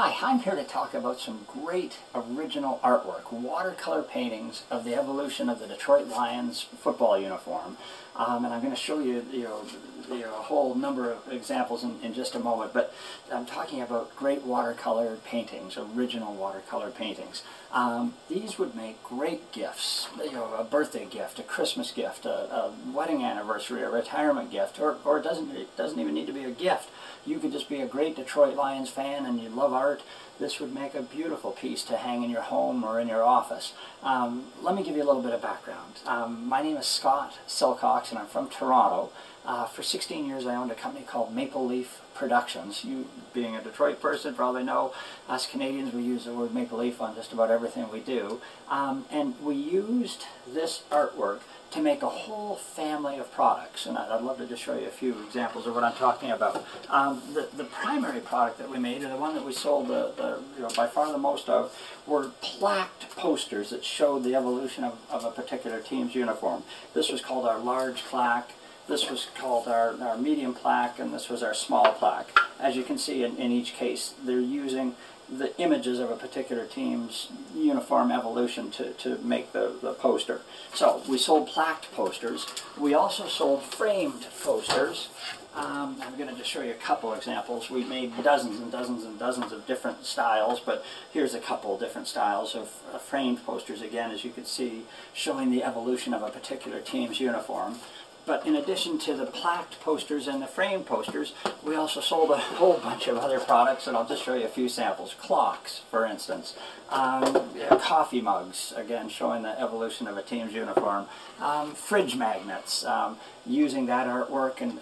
Hi, I'm here to talk about some great original artwork, watercolor paintings of the evolution of the Detroit Lions football uniform. And I'm going to show you, a whole number of examples in just a moment, but I'm talking about great watercolor paintings, original watercolor paintings. These would make great gifts, a birthday gift, a Christmas gift, a wedding anniversary, a retirement gift, or it doesn't even need to be a gift. You could just be a great Detroit Lions fan and you love art. This would make a beautiful piece to hang in your home or in your office. Let me give you a little bit of background. My name is Scott Silcox and I'm from Toronto. For 16 years I owned a company called Maple Leaf Productions. You, being a Detroit person, probably know us Canadians, we use the word Maple Leaf on just about everything we do. And we used this artwork to make a whole family of products. And I'd love to just show you a few examples of what I'm talking about. The primary product that we made, and the one that we sold by far the most of, were plaqued posters that showed the evolution of a particular team's uniform. This was called our large plaque, this was called our medium plaque, and this was our small plaque. As you can see in each case, they're using the images of a particular team's uniform evolution to make the poster. So we sold plaqued posters. We also sold framed posters. I'm going to just show you a couple examples. We made dozens and dozens and dozens of different styles, but here's a couple of different styles of framed posters, again, as you can see, showing the evolution of a particular team's uniform. But in addition to the plaqued posters and the framed posters, we also sold a whole bunch of other products, and I'll just show you a few samples. Clocks, for instance. Coffee mugs, again, showing the evolution of a team's uniform. Fridge magnets, using that artwork and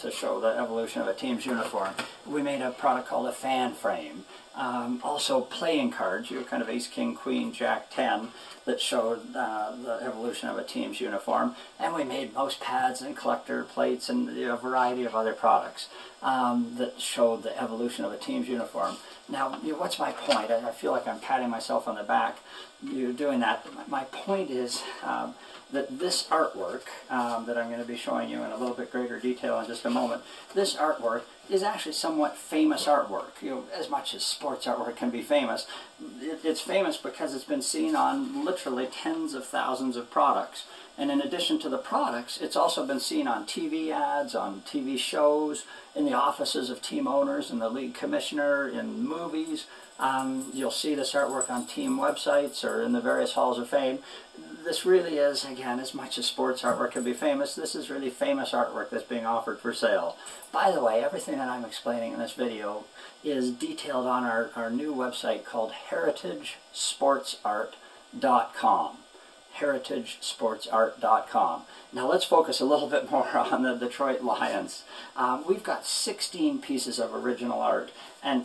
to show the evolution of a team's uniform. We made a product called a fan frame. Also playing cards, you were kind of ace, king, queen, jack, 10, that showed the evolution of a team's uniform. And we made mouse pads and collector plates and a variety of other products that showed the evolution of a team's uniform. Now, what's my point? I feel like I'm patting myself on the back doing that. My point is that this artwork that I'm going to be showing you in a little bit greater detail in just a moment, this artwork is actually somewhat famous artwork. As much as sports artwork can be famous, it's famous because it's been seen on literally tens of thousands of products. And in addition to the products, it's also been seen on TV ads, on TV shows, in the offices of team owners and the league commissioner, in movies. You'll see this artwork on team websites or in the various halls of fame. This really is, again, as much as sports artwork can be famous, this is really famous artwork that's being offered for sale. By the way, everything that I'm explaining in this video is detailed on our new website called HeritageSportsArt.com. HeritageSportsArt.com. Now let's focus a little bit more on the Detroit Lions. We've got 16 pieces of original art, and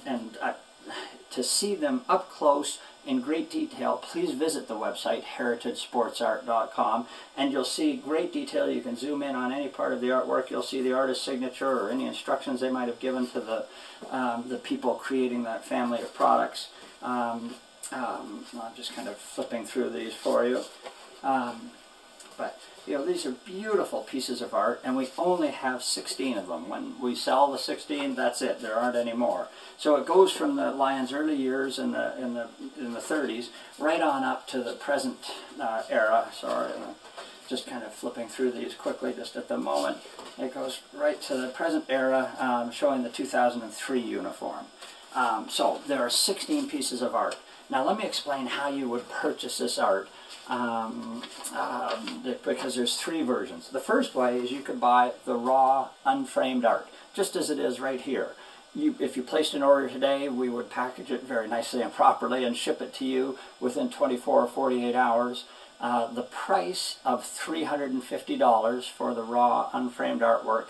to see them up close in great detail, please visit the website HeritageSportsArt.com, and you'll see great detail. You can zoom in on any part of the artwork. You'll see the artist's signature or any instructions they might have given to the people creating that family of products. I'm just kind of flipping through these for you. But these are beautiful pieces of art, and we only have 16 of them. When we sell the 16, that's it. There aren't any more. So it goes from the Lions' early years in the 30s right on up to the present era. Sorry, I'm just kind of flipping through these quickly just at the moment. It goes right to the present era, showing the 2003 uniform. So there are 16 pieces of art. Now let me explain how you would purchase this art, because there's three versions. The first way is you could buy the raw, unframed art, just as it is right here. If you placed an order today, we would package it very nicely and properly and ship it to you within 24 or 48 hours. The price of $350 for the raw, unframed artwork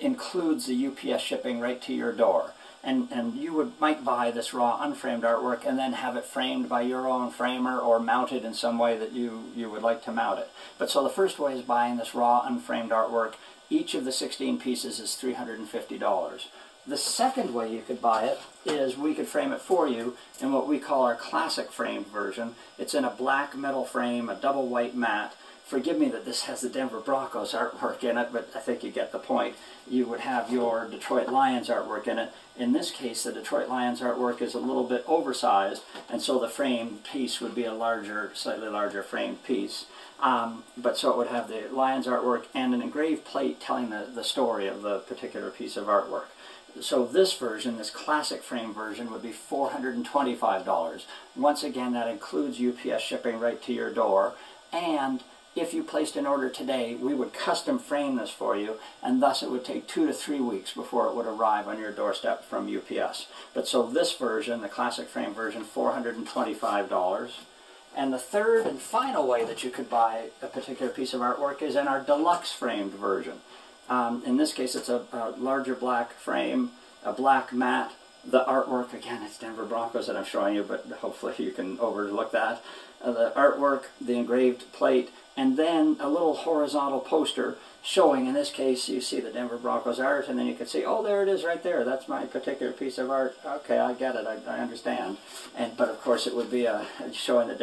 includes the UPS shipping right to your door. And you might buy this raw, unframed artwork and then have it framed by your own framer or mounted in some way that you would like to mount it. But so the first way is buying this raw, unframed artwork. Each of the 16 pieces is $350. The second way you could buy it is we could frame it for you in what we call our classic framed version. It's in a black metal frame, a double white mat, forgive me that this has the Denver Broncos artwork in it, but I think you get the point. You would have your Detroit Lions artwork in it. In this case, the Detroit Lions artwork is a little bit oversized, and so the framed piece would be a larger, slightly larger framed piece. But so it would have the Lions artwork and an engraved plate telling the story of the particular piece of artwork. So this version, this classic frame version, would be $425. Once again, that includes UPS shipping right to your door, and if you placed an order today, we would custom frame this for you, and thus it would take 2 to 3 weeks before it would arrive on your doorstep from UPS. But so this version, the classic frame version, $425. And the third and final way that you could buy a particular piece of artwork is in our deluxe framed version. In this case, it's a larger black frame, a black mat. The artwork, again, it's Denver Broncos that I'm showing you, but hopefully you can overlook that. The artwork, the engraved plate, and then a little horizontal poster showing, in this case, you see the Denver Broncos art, and then you can see, oh, there it is right there. That's my particular piece of art. Okay, I get it. I understand. But, of course, it would be showing the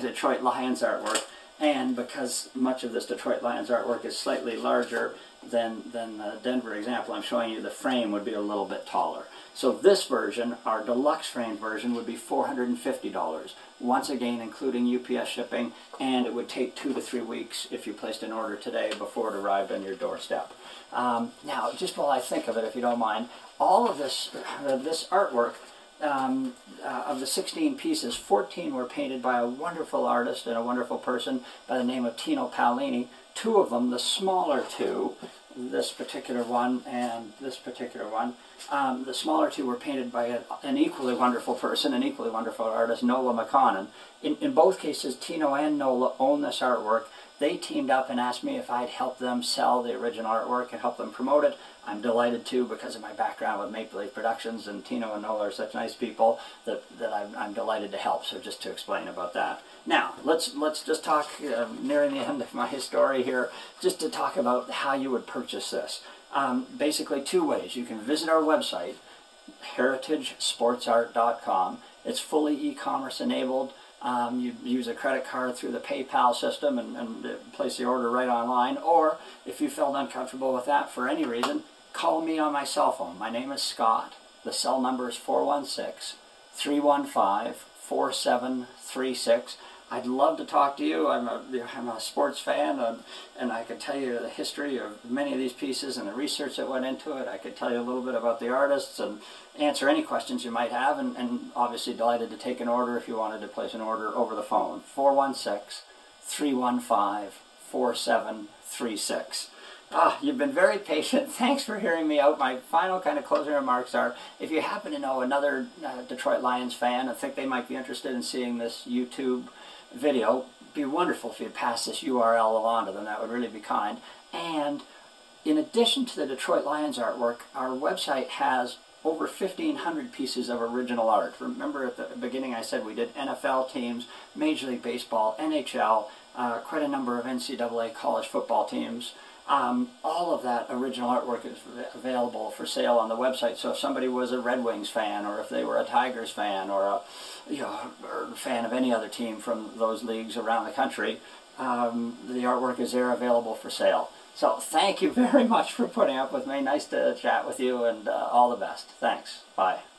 Detroit Lions artwork. And because much of this Detroit Lions artwork is slightly larger than the Denver example I'm showing you, the frame would be a little bit taller. So this version, our deluxe framed version, would be $450. Once again, including UPS shipping, and it would take 2 to 3 weeks if you placed an order today before it arrived on your doorstep. Now, just while I think of it, if you don't mind, all of this artwork, of the 16 pieces, 14 were painted by a wonderful artist and a wonderful person by the name of Tino Paolini. Two of them, the smaller two, this particular one and this particular one, the smaller two were painted by an equally wonderful person, an equally wonderful artist, Nola McConan. In both cases, Tino and Nola own this artwork. They teamed up and asked me if I'd help them sell the original artwork and help them promote it. I'm delighted to, because of my background with Maple Leaf Productions, and Tino and Nola are such nice people that I'm delighted to help. So just to explain about that. Now, let's just talk, nearing the end of my story here, just to talk about how you would purchase this. Basically 2 ways. You can visit our website, HeritageSportsArt.com. It's fully e-commerce enabled. You use a credit card through the PayPal system and place the order right online. Or if you felt uncomfortable with that for any reason, call me on my cell phone. My name is Scott. The cell number is 416-315-4736. I'd love to talk to you. I'm a sports fan, and I could tell you the history of many of these pieces and the research that went into it. I could tell you a little bit about the artists and answer any questions you might have, and obviously delighted to take an order if you wanted to place an order over the phone. 416-315-4736. Ah, you've been very patient. Thanks for hearing me out. My final kind of closing remarks are, if you happen to know another Detroit Lions fan and think they might be interested in seeing this YouTube video, it'd be wonderful if you'd pass this URL along to them. That would really be kind. And in addition to the Detroit Lions artwork, our website has over 1,500 pieces of original art. Remember at the beginning I said we did NFL teams, Major League Baseball, NHL, quite a number of NCAA college football teams. All of that original artwork is available for sale on the website. So if somebody was a Red Wings fan, or if they were a Tigers fan, or a fan of any other team from those leagues around the country, the artwork is there available for sale. So thank you very much for putting up with me. Nice to chat with you, and all the best. Thanks. Bye.